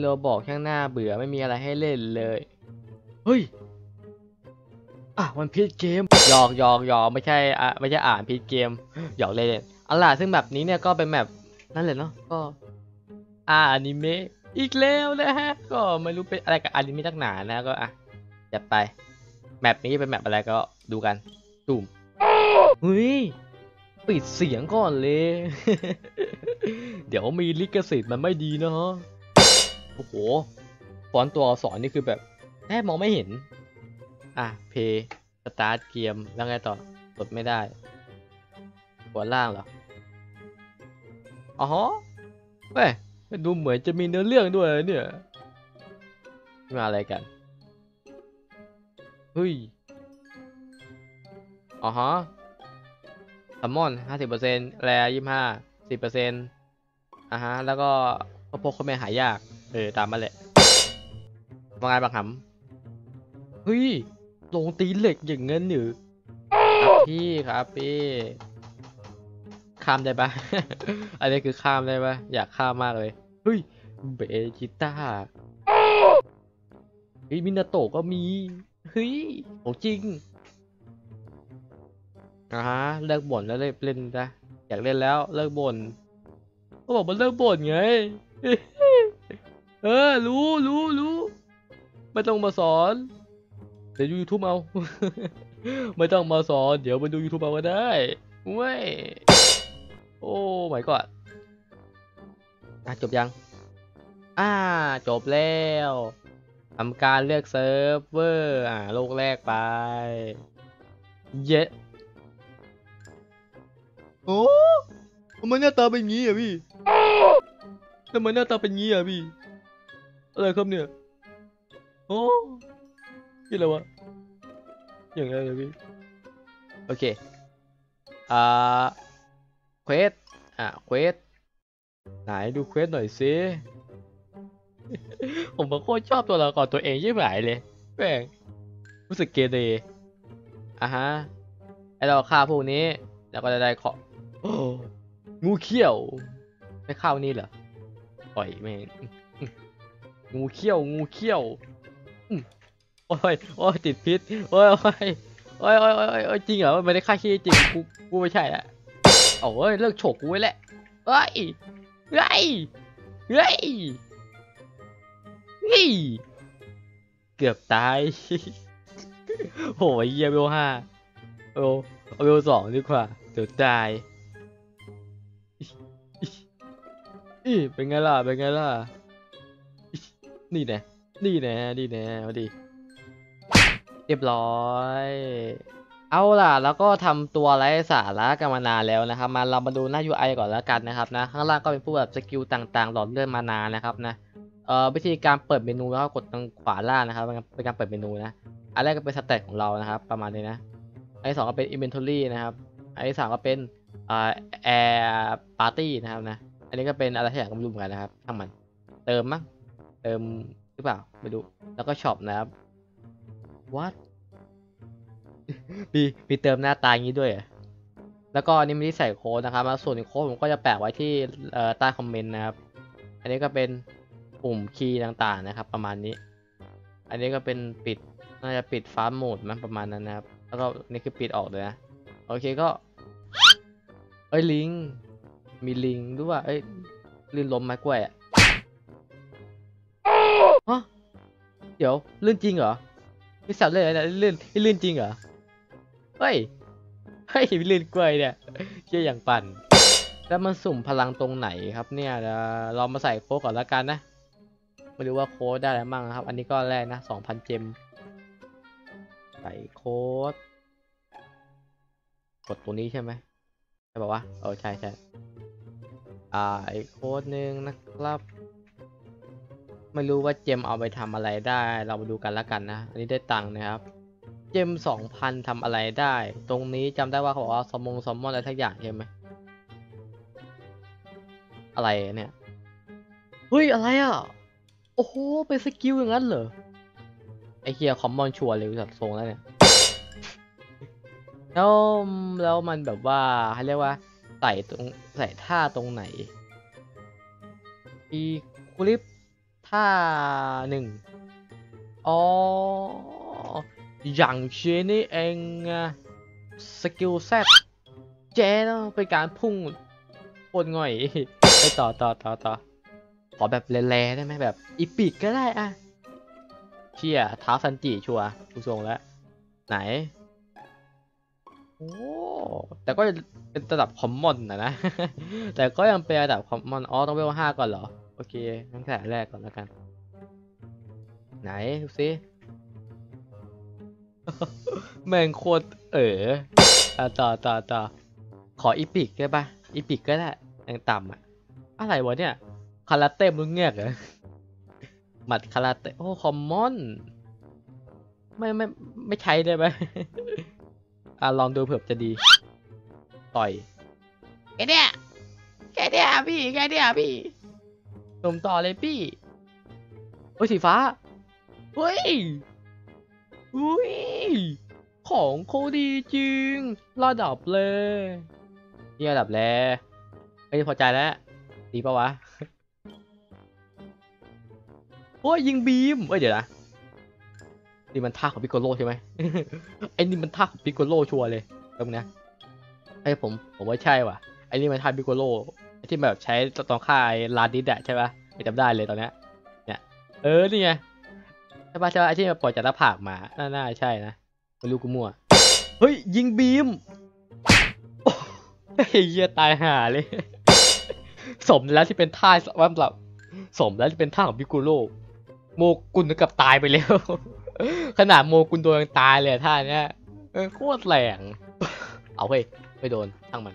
โรบอกช่างหน้าเบื่อไม่มีอะไรให้เล่นเลยเฮ้ยอ่ะมันพีชเกมหยอกไม่ใช่อ่านพีชเกมหยอกเล่นเอาล่ะซึ่งแบบนี้เนี่ยก็เป็นแบบนั่นแหละเนาะก็อนิเมะอีกแล้วนะฮะก็ไม่รู้เป็นอะไรกับอนิเมะนักหนานะก็อ่ะจัดไปแมปนี้เป็นแมปอะไรก็ดูกันตุ่มเฮ้ยปิดเสียงก่อนเลย เดี๋ยวมีลิขสิทธิ์มันไม่ดีนะฮะโอ้โหฟอนต์ตัวอักษรนี่คือแบบแทบมองไม่เห็นอ่ะเพย์สตาร์ทเกมแล้วไงต่อกดไม่ได้หัวล่างเหรออ๋อเว้ยดูเหมือนจะมีเนื้อเรื่องด้วยเนี่ยมาอะไรกันเฮ้ยอ๋อฮะซัมมอน 50% แร 25 10% อ่ะฮะแล้วก็พวกคนไม่หายากตามมาแหละมางานบังคับเฮ้ยลงตีเหล็กอย่างเงินหรือพี่ครับพี่ข้ามได้ปะ อันนี้คือข้ามได้ปะอยากข้ามมากเลยเฮ้ยเบจิต้าเฮ้ยมินาโตะก็มีเฮ้ยของจริงนะฮะเลิกบ่นแล้วเล่นนะอยากเล่นแล้วเลิกบ่นก็บอกมันเลิกบ่นไงรู้ไม่ต้องมาสอนเดี๋ยวดู YouTube เอาไม่ต้องมาสอนเดี๋ยวมาดู YouTube เอาก็ได้เว้ยโอ้ไม่ก็จบยังจบแล้วทำการเลือกเซิร์ฟเวอร์โลกแรกไปเย้โอ้มันหน้าตาเป็นงี้อ่ะพี่ทำไมหน้าตาเป็นงี้อ่ะพี่อะไรครับเนี่ยโอ้ยี่อะไรวะอย่างไรเลยพี่โอเคเควสเควสไหนดูเควสหน่อยซิผมก็โคตรชอบตัวละครตัวเองยิ่งหลายเลยแม่งรู้สึกเกเรอ่ะฮะไอเราฆ่าพวกนี้แล้วก็จะได้ของูเขี้ยวไม่เข้านี่เหรอปล่อยแม่งงูเขี้ยวโอ้ยติดพิษโอ้ยจริงเหรอไม่ได้ฆ่าขี้จริงกูไม่ใช่ละโอ้ยเลิกโฉกกูไว้แหละเฮ้ยเกือบตายโหยเยี่ยม5เอา2ดีกว่าเดี๋ยวตายเป็นไงล่ะนี่แน่มาดิเรียบร้อยเอาล่ะแล้วก็ทำตัวไร้สาระกันมานานแล้วนะครับมาเรามาดูหน้า UI ก่อนแล้วกันนะครับนะข้างล่างก็เป็นพวกแบบสกิลต่างๆหลอดเลื่อนมานานนะครับนะวิธีการเปิดเมนูแล้วก็กดทางขวาล่างนะครับเป็นการเปิดเมนูนะอันแรกก็เป็นสเตตของเรานะครับประมาณนี้นะอันที่ 2ก็เป็น Inventory นะครับอันที่ 3ก็เป็นAir Party นะครับนะอันนี้ก็เป็นอะไรที่อยากรวมกันนะครับทั้งมันเติมมั้งเติมหรือเปล่าไม่รู้แล้วก็ช็อปนะครับ What มีเติมหน้าตาอย่างนี้ด้วยแล้วก็อันนี้ไม่ได้ใส่โค้ดนะครับส่วนโค้ดผมก็จะแปะไว้ที่ใต้คอมเมนต์นะครับอันนี้ก็เป็นปุ่มคีย์ต่างๆนะครับประมาณนี้อันนี้ก็เป็นปิดน่าจะปิดฟาสต์โหมดมั้งประมาณนั้นนะครับแล้วก็นี่คือปิดออกเลยนะโอเคก็ลิงมีลิงด้วยลื่นล้มไม้กล้วยฮะเดี๋ยวลื่นจริงเหรอพี่สับเลยนะลื่นจริงเหรอเฮ้ยมีลื่นกล้วยเนี่ยเชี่ยอย่างปั่นแล้วมันสุ่มพลังตรงไหนครับเนี่ยเรามาใส่โค้ดก่อนแล้วกันนะไม่รู้ว่าโค้ดได้อะไรบ้างนะครับอันนี้ก็แรกนะ 2,000 เจมใส่โค้ดกดตรงนี้ใช่ไหมใช่ป่าววะใช่อีกโค้ดหนึ่งนะครับไม่รู้ว่าเจมเอาไปทำอะไรได้เรามาดูกันแล้วกันนะอันนี้ได้ตังค์นะครับเจม 2,000 ทำอะไรได้ตรงนี้จำได้ว่าเขาบอกว่าซอมมอนอะไรทักอย่างใช่ไหมอะไรเนี่ยเฮ้ยอะไรอ่ะโอ้โหเป็นสกิลอย่างนั้นเหรอไอเฮียคอมมอนชัวร์เลยจัดทรงแล้วเนี่ยแล้วมันแบบว่าให้เรียกว่าใส่ท่าตรงไหนอีคลิป 51อ๋ออย่างเช่นนี่เองสกิลแซดเจ๊เนาะเป็นการพุ่งปนง่อยไปต่อขอแบบแร่ๆได้ไหมแบบอีปิกก็ได้อะเชี่ยท้าซันจิชัวทุกทรงแล้วไหนโอ้แต่ก็เป็นระดับคอมมอนนะนะแต่ก็ยังเป็นระดับคอมมอนอ๋อต้องเวลห้าก่อนเหรอโอเคงั้นแค่แรกก่อนแล้วกันไหนดูสิแม่งโคตรต่อขออีปิกได้ปะอีปิกก็ได้ยังต่ำอะอะไรวะเนี่ยคาราเต้มึงเงียกเหรอหมัดคาราเต้โอ้คอมมอนไม่ใช้ได้ไหมลองดูเผื่อจะดีต่อยแกเนี่ยพี่หนุ่มต่อเลยพี่โอ้ยสีฟ้าเฮ้ยของโคดีจริงระดับเลยนี่ระดับแล้วไม่พอใจแล้วดีปะวะโอ้ยยิงบีมเดี๋ยวนะนี่มันท่าของพิโกโลใช่ไหมไอ้นี่มันท่าของพิโกโลชัวร์เลยตรงนี้ไอ้ผมว่าใช่ว่ะไอ้นี่มันท่าพิโกโลที่แบบใช้ตอนฆ่าลาดิสใช่ปะจำได้เลยตอนนี้เนี่ยนี่ไงใช่ปะไอ้ที่ปล่อยจากหน้าผากมาน่าใช่นะไม่รู้กูมั่วเฮ้ยยิงบีมเหี้ยตายห่าเลยสมแล้วที่เป็นท่าว่าแบบสมแล้วที่เป็นท่าของพิโกโลโมกุลกับตายไปแล้วขนาดโมกุลตัวยังตายเลยท่าเนี้ยโคตรแรงเอาไปโดนทั้งมัน